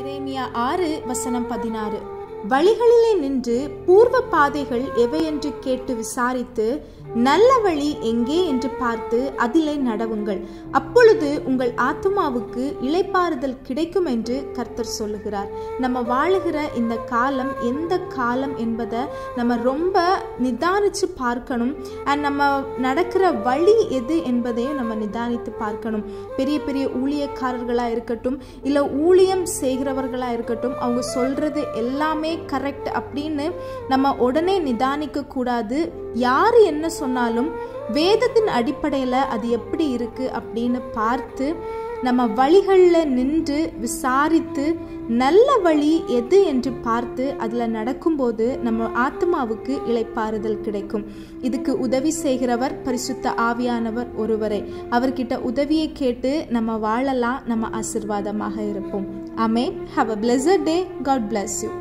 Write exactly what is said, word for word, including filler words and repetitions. எரேமியா ஆறு வசனம் பதினாறு. வழிகளிலே நின்று பூர்வ பாதைகள் எவை என்று கேட்டு விசாரித்து நல்ல வழி எங்கே என்று பார்த்து அதிலே நடவுங்கள், அப்பொழுது உங்கள் ஆத்மாவுக்கு இளைப்பாறுதல் கிடைக்கும் என்று கர்த்தர் சொல்லுகிறார். நம்ம வாழுகிற இந்த காலம் எந்த காலம் என்பதை நம்ம ரொம்ப நிதானித்து பார்க்கணும். அண்ட் நம்ம நடக்கிற வழி எது என்பதையும் நம்ம நிதானித்து பார்க்கணும். பெரிய பெரிய ஊழியக்காரர்களாக இருக்கட்டும், இல்லை ஊழியம் செய்கிறவர்களாக இருக்கட்டும், அவங்க சொல்கிறது எல்லாமே கரெக்ட் அப்படின்னு நம்ம உடனே நிதானிக்க கூடாது. யார் என்ன சொன்னாலும் வேதத்தின் அடிப்படையில் அது எப்படி இருக்குது அப்படின்னு பார்த்து நம்ம வழிகளில் நின்று விசாரித்து நல்ல வழி எது என்று பார்த்து அதில் நடக்கும்போது நம்ம ஆத்மாவுக்கு இளைப்பாறுதல் கிடைக்கும். இதுக்கு உதவி செய்கிறவர் பரிசுத்த ஆவியானவர் ஒருவரே. அவர்கிட்ட உதவியை கேட்டு நம்ம வாழலாம், நம்ம ஆசீர்வாதமாக இருப்போம். ஆமென். Have a blessed day. God bless you.